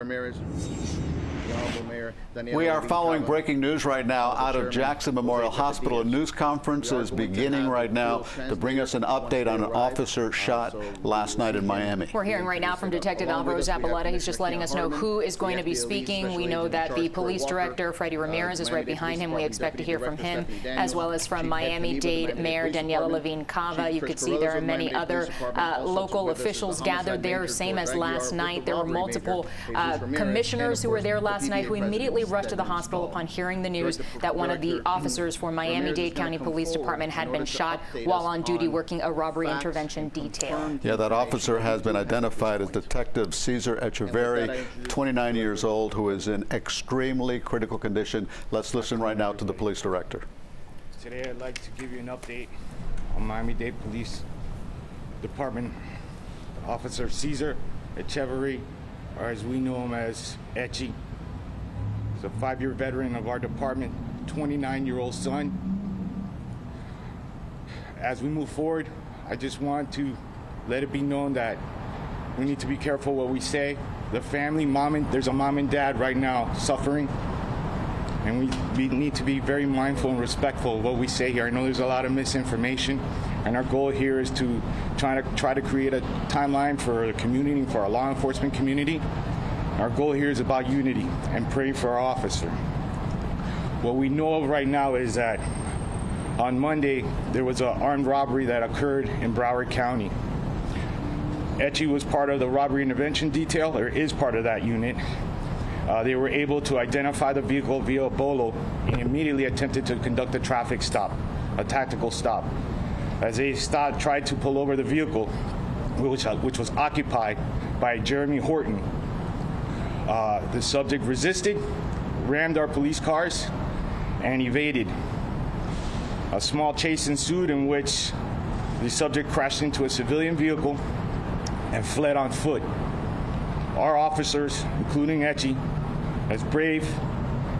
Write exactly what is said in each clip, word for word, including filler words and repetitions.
Ramirez, the Honorable Mayor Daniella we are Levine following Cava. Breaking news right now out of Jackson Memorial Jose Hospital. A news conference is beginning right now to bring us an update on an officer shot last night in Miami. We're hearing right now from Detective Alvaro Zapalata. He's just letting us know who is going to be speaking. We know that the police director, Freddy Ramirez, is right behind him. We expect to hear from him, as well as from Miami-Dade Mayor Daniella Levine Cava. You could see there are many other uh, local officials gathered there, same as last night. There were multiple uh, Uh, commissioners who were there last night who immediately rushed to the hospital upon hearing the news that one of the officers for Miami-Dade County Police Department had been shot while on duty working a robbery intervention detail. Yeah, that officer has been identified as Detective Cesar Echeverry, twenty-nine years old, who is in extremely critical condition. Let's listen right now to the police director. Today I'd like to give you an update on Miami-Dade Police Department. Officer Cesar Echeverry, or as we know him as Etchie. He's a five-year veteran of our department, twenty-nine-year-old son. As we move forward, I just want to let it be known that we need to be careful what we say. The family, mom and, there's a mom and dad right now suffering, and we, we need to be very mindful and respectful of what we say here. I know there's a lot of misinformation, and our goal here is to try to try to create a timeline for the community, for our law enforcement community. Our goal here is about unity and praying for our officer. What we know of right now is that on Monday, there was an armed robbery that occurred in Broward County. Etchie was part of the robbery intervention detail, or is part of that unit. Uh, they were able to identify the vehicle via a bolo and immediately attempted to conduct a traffic stop, a tactical stop. As they stopped, tried to pull over the vehicle, which, which was occupied by Jeremy Horton. Uh, the subject resisted, rammed our police cars, and evaded. A small chase ensued in which the subject crashed into a civilian vehicle and fled on foot. Our officers, including Etchie, as brave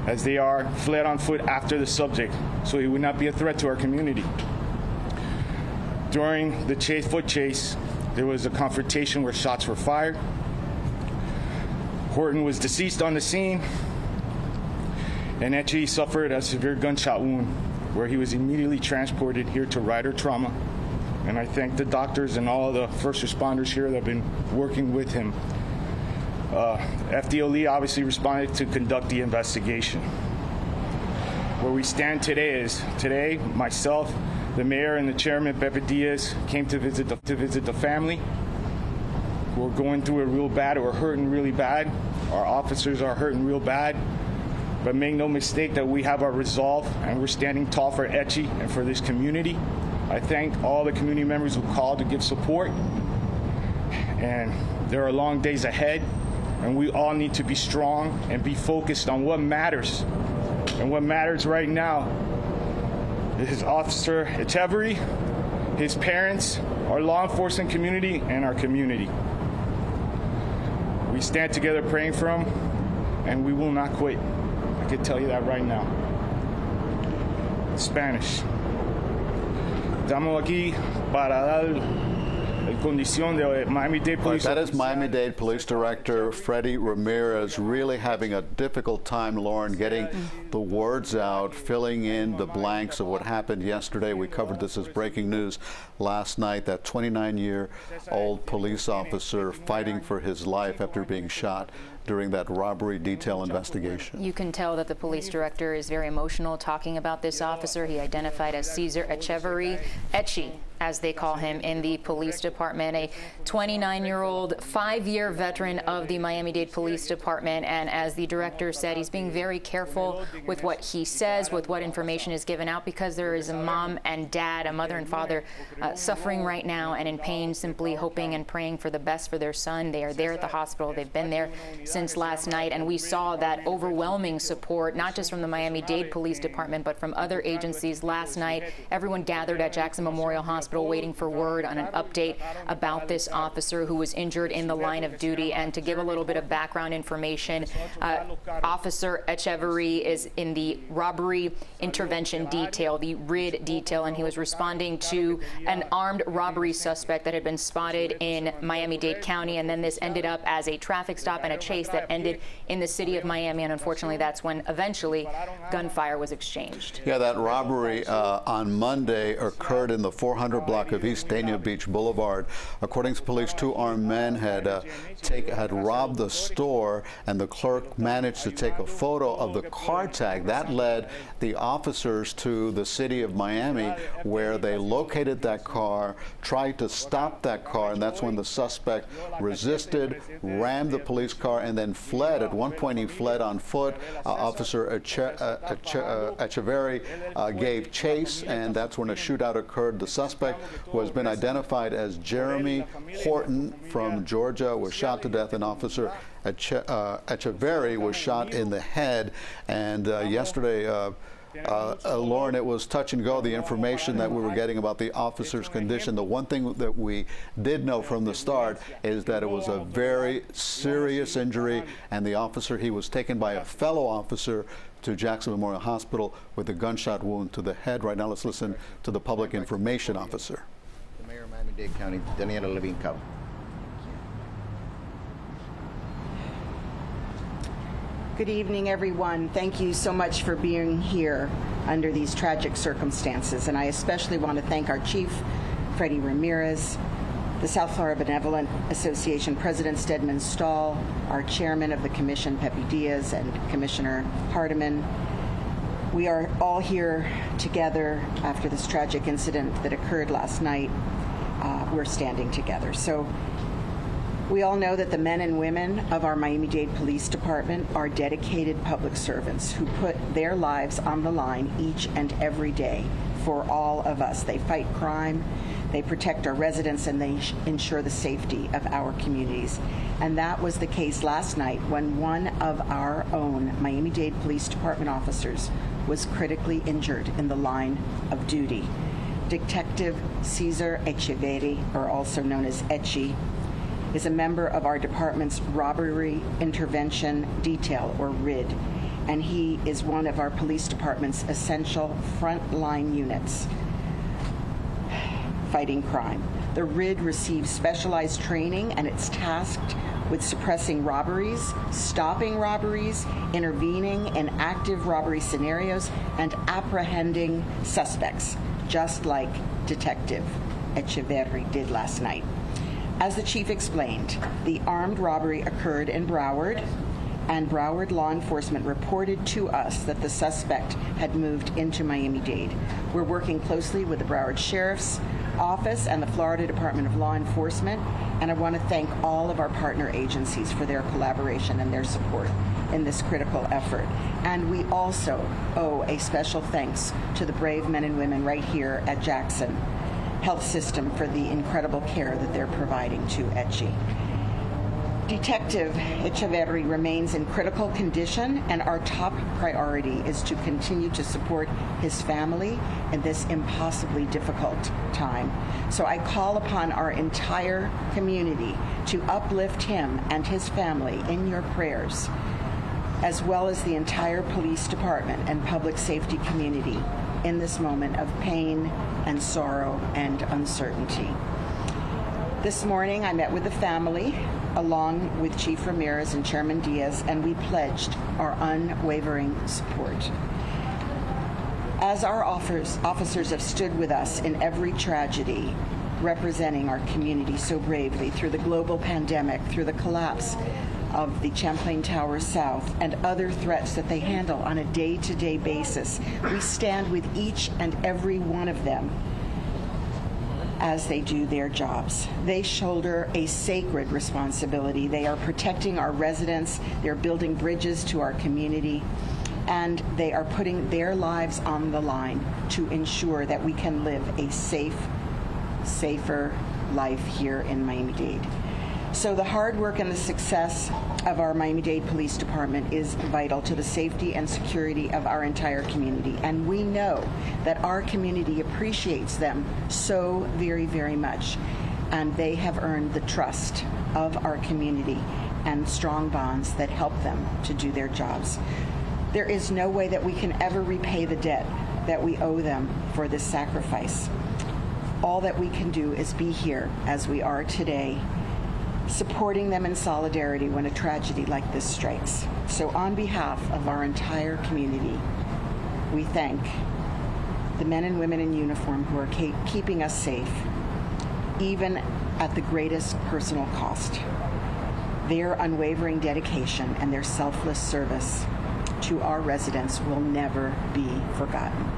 as they are, fled on foot after the subject, so he would not be a threat to our community. During the chase, foot chase, there was a confrontation where shots were fired. Horton was deceased on the scene, and Etchie suffered a severe gunshot wound where he was immediately transported here to Rider Trauma. And I thank the doctors and all the first responders here that have been working with him. Uh, F D L E obviously responded to conduct the investigation. Where we stand today is, today, myself, the mayor and the chairman, Bebe Diaz, came to visit the, to visit the family. We're going through it real bad. We're hurting really bad. Our officers are hurting real bad. But make no mistake that we have our resolve, and we're standing tall for Etchie and for this community. I thank all the community members who called to give support. And there are long days ahead, and we all need to be strong and be focused on what matters. And what matters right now is Officer Echeverry, his parents, our law enforcement community, and our community. We stand together praying for him, and we will not quit. I can tell you that right now. Spanish. Estamos aquí para dar. Right, that is Miami-Dade Police Director Freddy Ramirez really having a difficult time, Lauren, getting the words out, filling in the blanks of what happened yesterday. We covered this as breaking news last night, that twenty-nine-year-old police officer fighting for his life after being shot during that robbery detail investigation. You can tell that the police director is very emotional talking about this officer. He identified as Cesar Echeverry, Etchie, as they call him in the police department, a twenty-nine-year-old, five-year veteran of the Miami-Dade Police Department. And as the director said, he's being very careful with what he says, with what information is given out, because there is a mom and dad, a mother and father, uh, suffering right now and in pain, simply hoping and praying for the best for their son. They are there at the hospital. They've been there since last night, and we saw that overwhelming support, not just from the Miami-Dade Police Department, but from other agencies last night. Everyone gathered at Jackson Memorial Hospital hospital waiting for word on an update about this officer who was injured in the line of duty. And to give a little bit of background information, uh, Officer Echeverry is in the robbery intervention detail, the R I D detail, and he was responding to an armed robbery suspect that had been spotted in Miami-Dade County, and then this ended up as a traffic stop and a chase that ended in the city of Miami, and unfortunately that's when eventually gunfire was exchanged. Yeah, that robbery uh, on Monday occurred in the four hundred block of East Dania Beach Boulevard. According to police, two armed men had uh, take, had robbed the store, and the clerk managed to take a photo of the car tag. That led the officers to the city of Miami, where they located that car, tried to stop that car, and that's when the suspect resisted, rammed the police car, and then fled. At one point, he fled on foot. Uh, Officer Eche, uh, Eche, uh, Echeverry uh, gave chase, and that's when a shootout occurred. The suspect, who has been identified as Jeremy Horton from Georgia, was shot to death, and Officer Eche, uh, Echeverry was shot in the head. And uh, yesterday, uh, Uh, uh, Lauren, it was touch and go, the information that we were getting about the officer's condition. The one thing that we did know from the start is that it was a very serious injury, and the officer, he was taken by a fellow officer to Jackson Memorial Hospital with a gunshot wound to the head. Right now, let's listen to the public information officer. The mayor of Miami-Dade County, Daniella Levine Cava. Good evening, everyone. Thank you so much for being here under these tragic circumstances. And I especially want to thank our chief, Freddy Ramirez, the South Florida Benevolent Association President Stedman Stahl, our chairman of the commission, Pepe Diaz, and Commissioner Hardiman. We are all here together after this tragic incident that occurred last night. Uh, we're standing together. So. We all know that the men and women of our Miami-Dade Police Department are dedicated public servants who put their lives on the line each and every day for all of us. They fight crime, they protect our residents, and they ensure the safety of our communities. And that was the case last night when one of our own Miami-Dade Police Department officers was critically injured in the line of duty. Detective Cesar Echeverry, or also known as Echi, is a member of our department's Robbery Intervention Detail, or R I D, and he is one of our police department's essential frontline units fighting crime. The R I D receives specialized training, and it's tasked with suppressing robberies, stopping robberies, intervening in active robbery scenarios, and apprehending suspects, just like Detective Echeverry did last night. As the chief explained, the armed robbery occurred in Broward, and Broward law enforcement reported to us that the suspect had moved into Miami-Dade. We're working closely with the Broward Sheriff's Office and the Florida Department of Law Enforcement, and I want to thank all of our partner agencies for their collaboration and their support in this critical effort. And we also owe a special thanks to the brave men and women right here at Jackson Health System for the incredible care that they're providing to Echi. Detective Echeverry remains in critical condition, and our top priority is to continue to support his family in this impossibly difficult time. So I call upon our entire community to uplift him and his family in your prayers, as well as the entire police department and public safety community in this moment of pain and sorrow and uncertainty. This morning I met with the family along with Chief Ramirez and Chairman Diaz, and we pledged our unwavering support. As our officers have stood with us in every tragedy, representing our community so bravely through the global pandemic, through the collapse of the Champlain Tower South and other threats that they handle on a day-to-day basis. We stand with each and every one of them as they do their jobs. They shoulder a sacred responsibility. They are protecting our residents, they're building bridges to our community, and they are putting their lives on the line to ensure that we can live a safe, safer life here in Miami-Dade. So the hard work and the success of our Miami-Dade Police Department is vital to the safety and security of our entire community. And we know that our community appreciates them so very, very much. And they have earned the trust of our community and strong bonds that help them to do their jobs. There is no way that we can ever repay the debt that we owe them for this sacrifice. All that we can do is be here as we are today, supporting them in solidarity when a tragedy like this strikes. So on behalf of our entire community, we thank the men and women in uniform who are keeping us safe, even at the greatest personal cost. Their unwavering dedication and their selfless service to our residents will never be forgotten.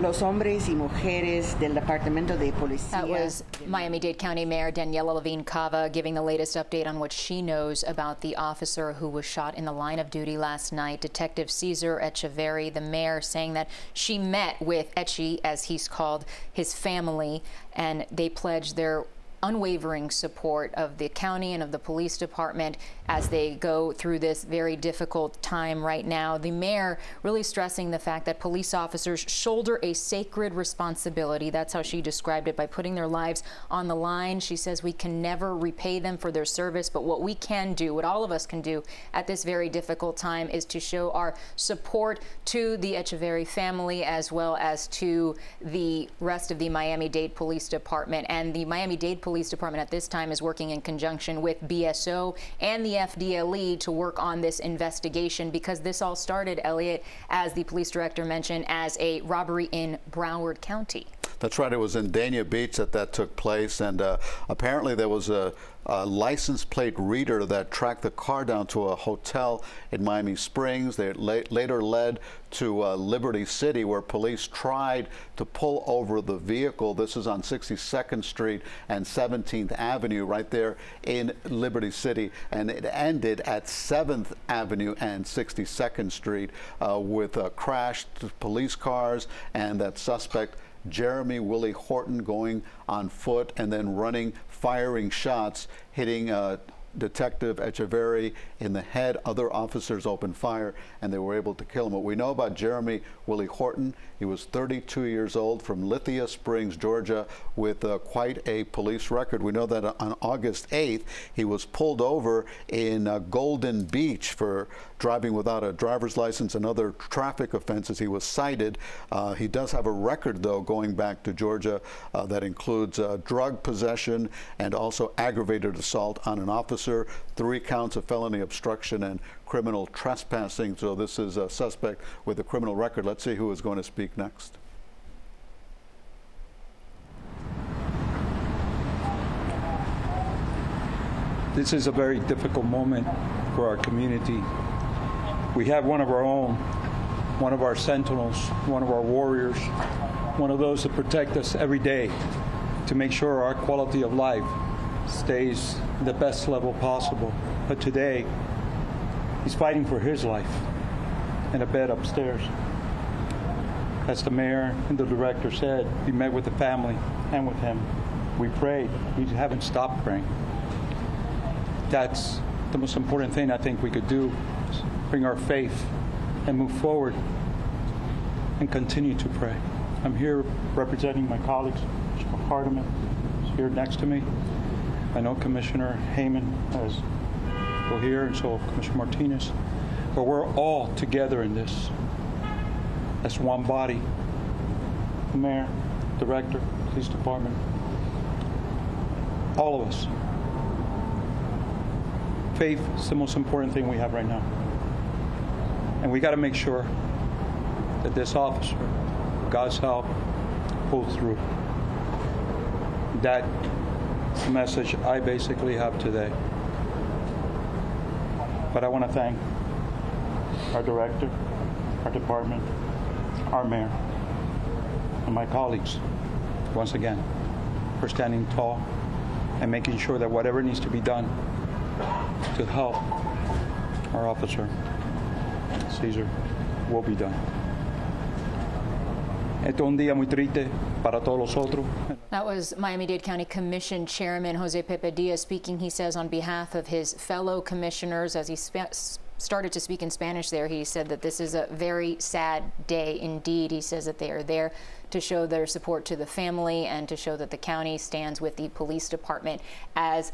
Los hombres y mujeres del Departamento de Policía. That was Miami-Dade County Mayor Daniella Levine Cava giving the latest update on what she knows about the officer who was shot in the line of duty last night. Detective Cesar Echeverry, the mayor, saying that she met with Echi, as he's called, his family, and they pledged their unwavering support of the county and of the police department as they go through this very difficult time right now. The mayor really stressing the fact that police officers shoulder a sacred responsibility. That's how she described it, by putting their lives on the line. She says we can never repay them for their service, but what we can do, what all of us can do at this very difficult time, is to show our support to the Echeverry family as well as to the rest of the Miami-Dade Police Department. And the Miami-Dade Police Police Department at this time is working in conjunction with B S O and the F D L E to work on this investigation, because this all started, Elliot, as the police director mentioned, as a robbery in Broward County. That's right. It was in Dania Beach that that took place, and uh, apparently there was a, a license plate reader that tracked the car down to a hotel in Miami Springs. They la later led to uh, Liberty City, where police tried to pull over the vehicle. This is on sixty-second Street and seventeenth Avenue, right there in Liberty City, and it ended at seventh Avenue and sixty-second Street uh, with uh, crashed police cars and that suspect, Jeremy Willie Horton, going on foot and then running, firing shots, hitting uh, Detective Echeverry in the head. Other officers opened fire, and they were able to kill him. What we know about Jeremy Willie Horton, he was thirty-two years old from Lithia Springs, Georgia, with uh, quite a police record. We know that on August eighth, he was pulled over in uh, Golden Beach for driving without a driver's license and other traffic offenses. He was cited. Uh, he does have a record, though, going back to Georgia uh, that includes uh, drug possession and also aggravated assault on an officer, three counts of felony obstruction and criminal trespassing. So this is a suspect with a criminal record. Let's see who is going to speak next. This is a very difficult moment for our community. We have one of our own, one of our sentinels, one of our warriors, one of those that protect us every day to make sure our quality of life stays the best level possible. But today, he's fighting for his life in a bed upstairs. As the mayor and the director said, we met with the family and with him. We prayed. We haven't stopped praying. That's the most important thing I think we could do. Bring our faith and move forward and continue to pray. I'm here representing my colleagues. Mister Hardiman is here next to me. I know Commissioner Heyman is still here, and so Commissioner Martinez. But we're all together in this as one body. The mayor, director, police department, all of us. Faith is the most important thing we have right now. And we got to make sure that this officer, God's help, pulls through. That message I basically have today. But I want to thank our director, our department, our mayor, and my colleagues once again for standing tall and making sure that whatever needs to be done to help our officer Cesar will be done. Este es un día muy triste para todos los otros. That was Miami-Dade County Commission Chairman Jose Pepe Diaz speaking, he says, on behalf of his fellow commissioners. As he started to speak in Spanish there, he said that this is a very sad day indeed. He says that they are there to show their support to the family and to show that the county stands with the police department. As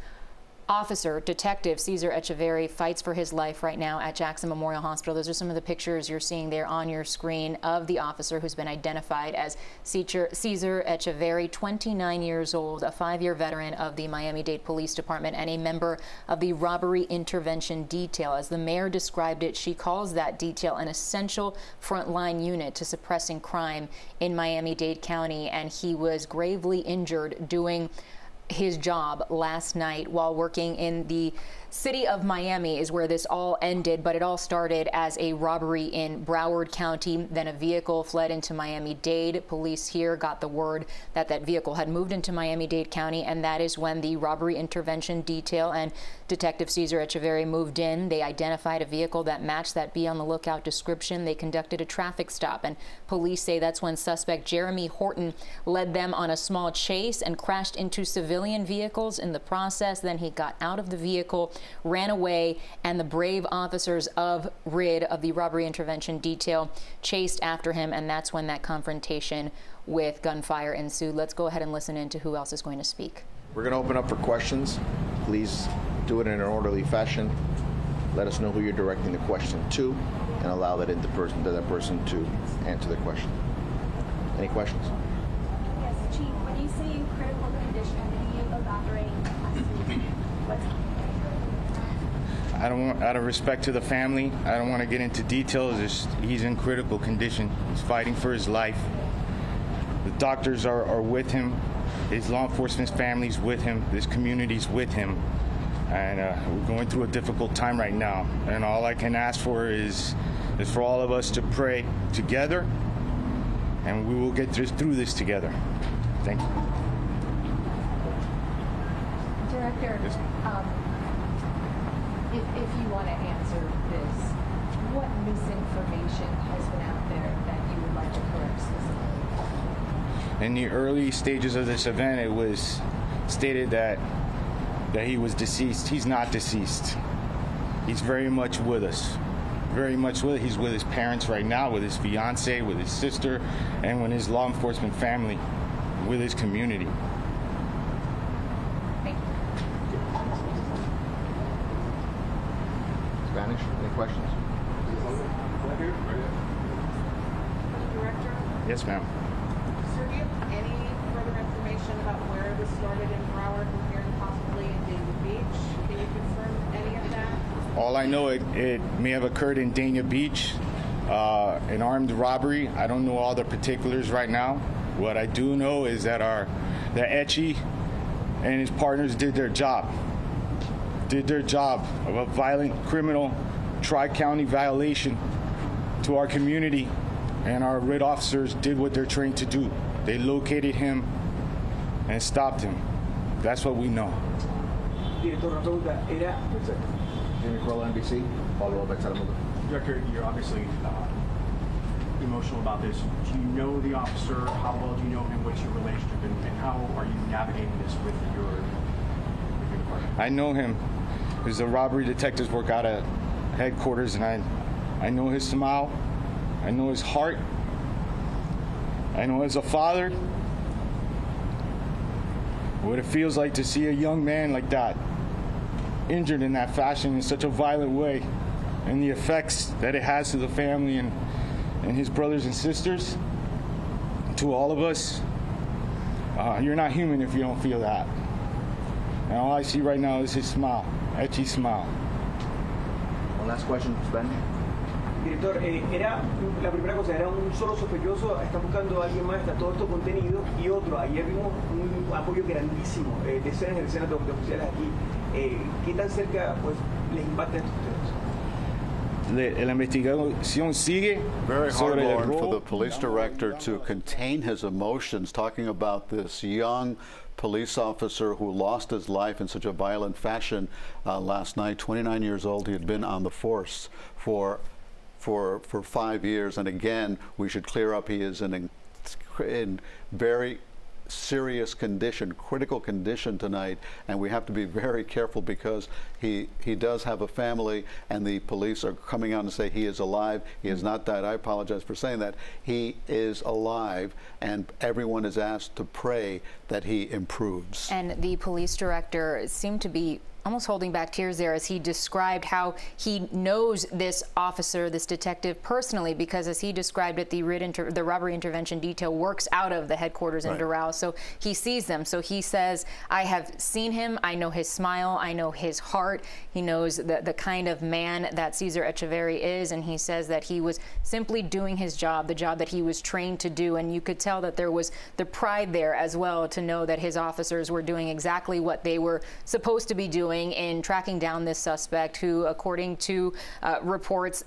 Officer, Detective Cesar Echeverry fights for his life right now at Jackson Memorial Hospital. Those are some of the pictures you're seeing there on your screen of the officer who's been identified as Cesar Echeverry, twenty-nine years old, a five-year veteran of the Miami-Dade Police Department and a member of the Robbery Intervention Detail. As the mayor described it, she calls that detail an essential frontline unit to suppressing crime in Miami-Dade County, and he was gravely injured doing his job last night while working in the city of Miami is where this all ended, but it all started as a robbery in Broward County. Then a vehicle fled into Miami-Dade. Police here got the word that that vehicle had moved into Miami-Dade County, and that is when the Robbery Intervention Detail and Detective Cesar Echeverry moved in. They identified a vehicle that matched that be on the lookout description. They conducted a traffic stop, and police say that's when suspect Jeremy Horton led them on a small chase and crashed into civilian vehicles in the process. Then he got out of the vehicle, ran away, and the brave officers of R I D, of the Robbery Intervention Detail, chased after him, and that's when that confrontation with gunfire ensued. Let's go ahead and listen in to who else is going to speak. We're going to open up for questions. Please do it in an orderly fashion. Let us know who you're directing the question to, and allow that into person, that person to answer the question. Any questions? Yes, Chief, when you say critical condition, can you elaborate on what's happening? I don't want, out of respect to the family, I don't want to get into details. It's, he's in critical condition. He's fighting for his life. The doctors are, are with him. His law enforcement family's with him. This community's with him. And uh, we're going through a difficult time right now. And all I can ask for is, is for all of us to pray together, and we will get through, through this together. Thank you. Director. Yes. Um, If, if you want to answer this, what misinformation has been out there that you would like to correct specifically? In the early stages of this event, it was stated that that he was deceased. He's not deceased. He's very much with us. Very much with. He's with his parents right now, with his fiance, with his sister, and with his law enforcement family, with his community. Any questions? Director? Yes, ma'am. Sir, do you have any further information about where this started in Broward and here possibly in Dania Beach? Can you confirm any of that? All I know, it, it may have occurred in Dania Beach, uh, an armed robbery. I don't know all the particulars right now. What I do know is that our that Echi and his partners did their job. did their job of a violent criminal tri-county violation to our community, and our R I D officers did what they're trained to do. They located him and stopped him. That's what we know. Director, you're obviously uh, emotional about this. Do you know the officer? How well do you know him? What's your relationship, and, and how are you navigating this with your I know him. He's the robbery detectives work out at headquarters, and I, I know his smile. I know his heart. I know as a father what it feels like to see a young man like that injured in that fashion in such a violent way, and the effects that it has to the family and, and his brothers and sisters, to all of us. Uh, you're not human if you don't feel that. And all I see right now is his smile, Echi's smile. One last question, Ben. Director, era la primera cosa, era un solo sospechoso, está buscando a alguien más, está todo esto contenido y otro. Ayer vimos un apoyo grandísimo, decenas y decenas de oficiales aquí. ¿Qué tan cerca pues les impacta esto a ustedes? La investigación sigue. Very hard, Lauren, for the police director to contain his emotions, talking about this young police officer who lost his life in such a violent fashion uh, last night. twenty-nine years old, he had been on the force for for for five years, and again, we should clear up, he is in in very serious condition, critical condition tonight, and we have to be very careful because he he does have a family, and the police are coming out and say he is alive. He has not died. I apologize for saying that. He is alive, and everyone is asked to pray that he improves. And the police director seemed to be almost holding back tears there as he described how he knows this officer, this detective, personally, because as he described it, the, raid inter the robbery intervention detail works out of the headquarters in right. Doral, so he sees them. So he says, I have seen him. I know his smile. I know his heart. He knows the, the kind of man that Cesar Echeverry is, and he says that he was simply doing his job, the job that he was trained to do, and you could tell that there was the pride there as well to know that his officers were doing exactly what they were supposed to be doing in tracking down this suspect, who, according to uh, reports,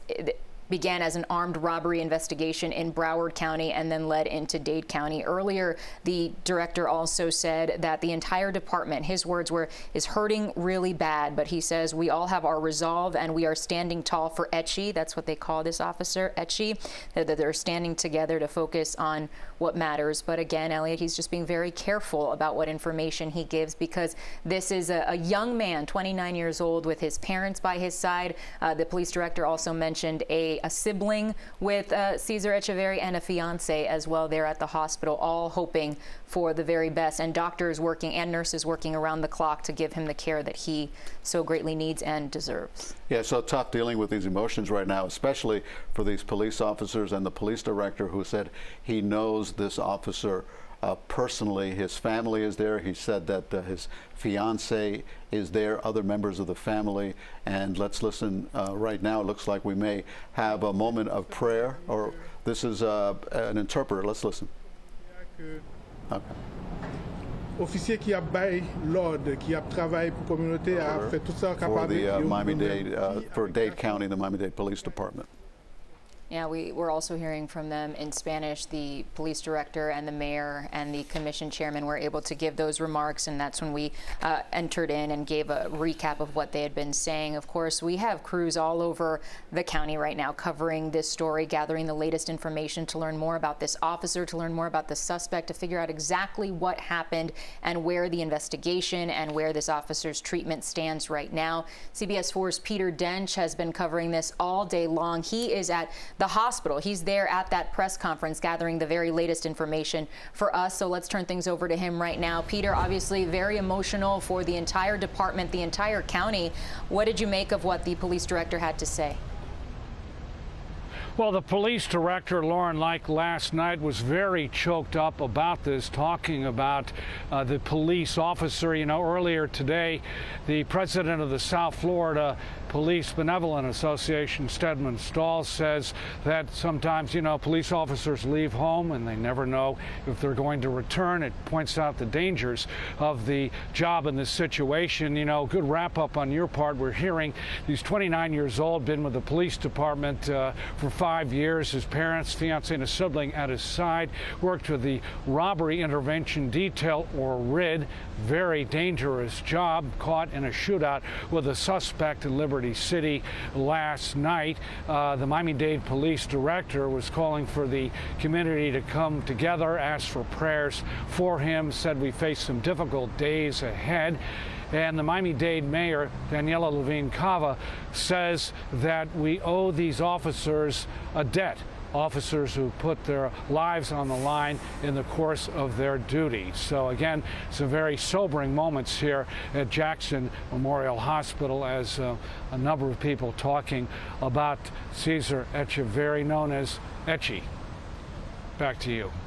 began as an armed robbery investigation in Broward County and then led into Dade County. Earlier, the director also said that the entire department, his words were, is hurting really bad, but he says we all have our resolve and we are standing tall for Echi. That's what they call this officer, Echi, that they're standing together to focus on what matters. But again, Elliot, he's just being very careful about what information he gives, because this is a, a young man, twenty-nine years old, with his parents by his side. Uh, the police director also mentioned a a sibling with uh, Cesar Echeverry and a fiance as well there at the hospital, all hoping for the very best, and doctors working and nurses working around the clock to give him the care that he so greatly needs and deserves. Yeah, so tough dealing with these emotions right now, especially for these police officers and the police director, who said he knows this officer Uh, personally. His family is there. He said that uh, his fiance is there, other members of the family. And let's listen uh, right now. It looks like we may have a moment of prayer, or this is uh, an interpreter. Let's listen. Okay. Officier qui a bail l'ordre, qui a travaillé pour communauté, a fait tout ça capable. For the uh, Miami-Dade, uh, for Dade County, the Miami-Dade Police Department. Yeah, we were also hearing from them in Spanish. The police director and the mayor and the commission chairman were able to give those remarks, and that's when we uh, entered in and gave a recap of what they had been saying. Of course, we have crews all over the county right now covering this story, gathering the latest information to learn more about this officer, to learn more about the suspect, to figure out exactly what happened and where the investigation and where this officer's treatment stands right now. C B S four's Peter Dench has been covering this all day long. He is at the The hospital. He's there at that press conference gathering the very latest information for us. So let's turn things over to him right now. Peter, obviously very emotional for the entire department, the entire county. What did you make of what the police director had to say? Well, the police director, Lauren, like last night, was very choked up about this, talking about uh, the police officer. You know, earlier today, the president of the South Florida Police Benevolent Association, Stedman Stahl, says that sometimes, you know, police officers leave home and they never know if they're going to return. It points out the dangers of the job in this situation. You know, good wrap up on your part. We're hearing he's twenty-nine years old, been with the police department uh, for five years. His parents, fiance, and a sibling at his side. Worked with the Robbery Intervention Detail, or R I D. Very dangerous job. Caught in a shootout with a suspect in Liberty City last night. Uh, the Miami-Dade police director was calling for the community to come together, asked for prayers for him, said we face some difficult days ahead. And the Miami-Dade mayor, Daniella Levine Cava, says that we owe these officers a debt. Officers who put their lives on the line in the course of their duty. So again, some very sobering moments here at Jackson Memorial Hospital as uh, a number of people talking about Cesar Echeverry, known as Echi. Back to you.